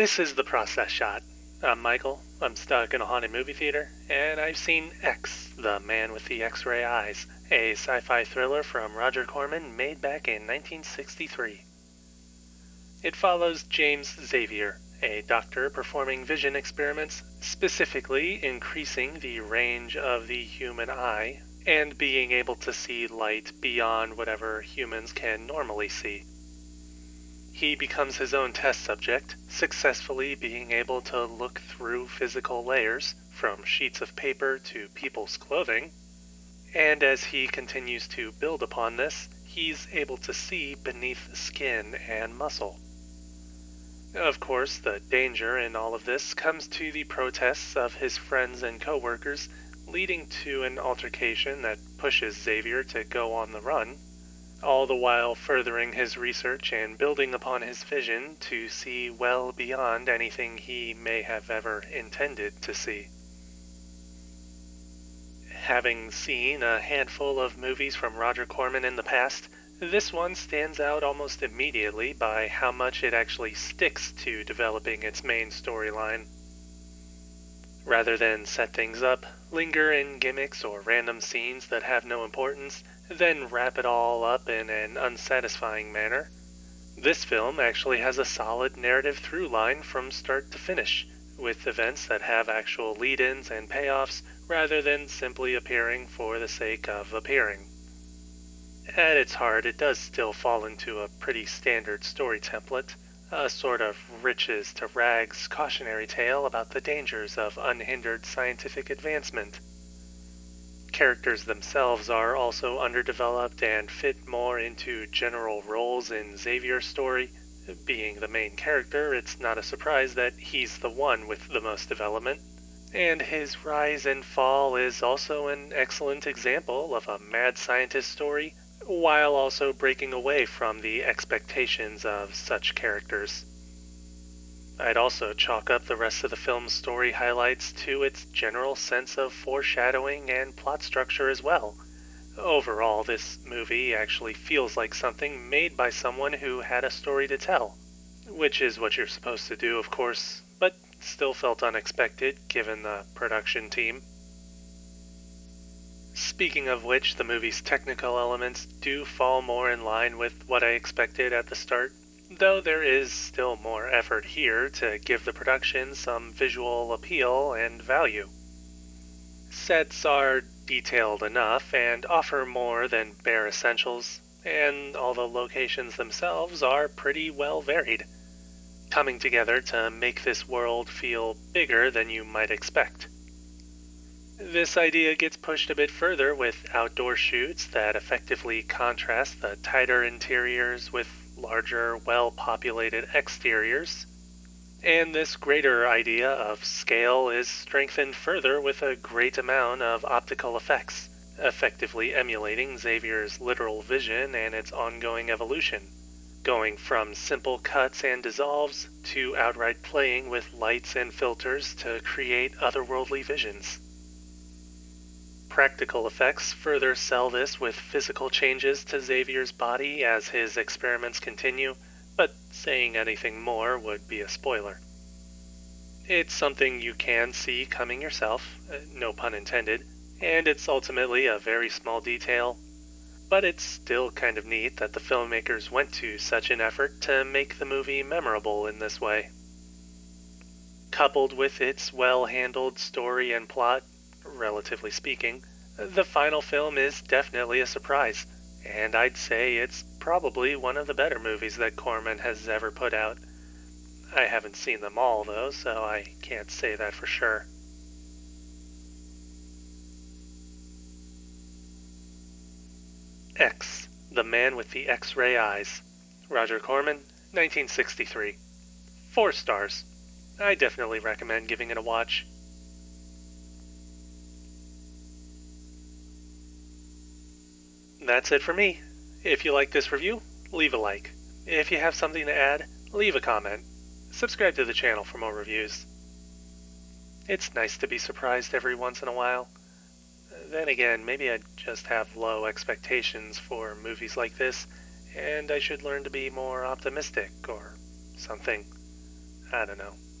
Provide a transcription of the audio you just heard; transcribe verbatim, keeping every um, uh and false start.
This is The Process Shot. I'm Michael. I'm stuck in a haunted movie theater, and I've seen X, The Man with the X-Ray Eyes, a sci-fi thriller from Roger Corman made back in nineteen sixty-three. It follows James Xavier, a doctor performing vision experiments, specifically increasing the range of the human eye and being able to see light beyond whatever humans can normally see. He becomes his own test subject, successfully being able to look through physical layers, from sheets of paper to people's clothing, and as he continues to build upon this, he's able to see beneath skin and muscle. Of course, the danger in all of this comes to the protests of his friends and co-workers, leading to an altercation that pushes Xavier to go on the run, all the while furthering his research and building upon his vision to see well beyond anything he may have ever intended to see. Having seen a handful of movies from Roger Corman in the past, this one stands out almost immediately by how much it actually sticks to developing its main storyline. Rather than set things up, linger in gimmicks or random scenes that have no importance, then wrap it all up in an unsatisfying manner, this film actually has a solid narrative through line from start to finish, with events that have actual lead-ins and payoffs rather than simply appearing for the sake of appearing. At its heart, it does still fall into a pretty standard story template, a sort of riches to rags cautionary tale about the dangers of unhindered scientific advancement. Characters themselves are also underdeveloped and fit more into general roles in Xavier's story. Being the main character, it's not a surprise that he's the one with the most development. And his rise and fall is also an excellent example of a mad scientist story, while also breaking away from the expectations of such characters. I'd also chalk up the rest of the film's story highlights to its general sense of foreshadowing and plot structure as well. Overall, this movie actually feels like something made by someone who had a story to tell, which is what you're supposed to do, of course, but still felt unexpected given the production team. Speaking of which, the movie's technical elements do fall more in line with what I expected at the start, though there is still more effort here to give the production some visual appeal and value. Sets are detailed enough and offer more than bare essentials, and all the locations themselves are pretty well varied, coming together to make this world feel bigger than you might expect. This idea gets pushed a bit further with outdoor shoots that effectively contrast the tighter interiors with larger, well-populated exteriors, and this greater idea of scale is strengthened further with a great amount of optical effects, effectively emulating Xavier's literal vision and its ongoing evolution, going from simple cuts and dissolves to outright playing with lights and filters to create otherworldly visions. Practical effects further sell this with physical changes to Xavier's body as his experiments continue, but saying anything more would be a spoiler. It's something you can see coming yourself, no pun intended, and it's ultimately a very small detail, but it's still kind of neat that the filmmakers went to such an effort to make the movie memorable in this way. Coupled with its well-handled story and plot, relatively speaking, the final film is definitely a surprise, and I'd say it's probably one of the better movies that Corman has ever put out. I haven't seen them all, though, so I can't say that for sure. X, The Man with the X-Ray Eyes, Roger Corman, nineteen sixty-three. Four stars. I definitely recommend giving it a watch. That's it for me. If you like this review, leave a like. If you have something to add, leave a comment. Subscribe to the channel for more reviews. It's nice to be surprised every once in a while. Then again, maybe I just have low expectations for movies like this, and I should learn to be more optimistic or something. I don't know.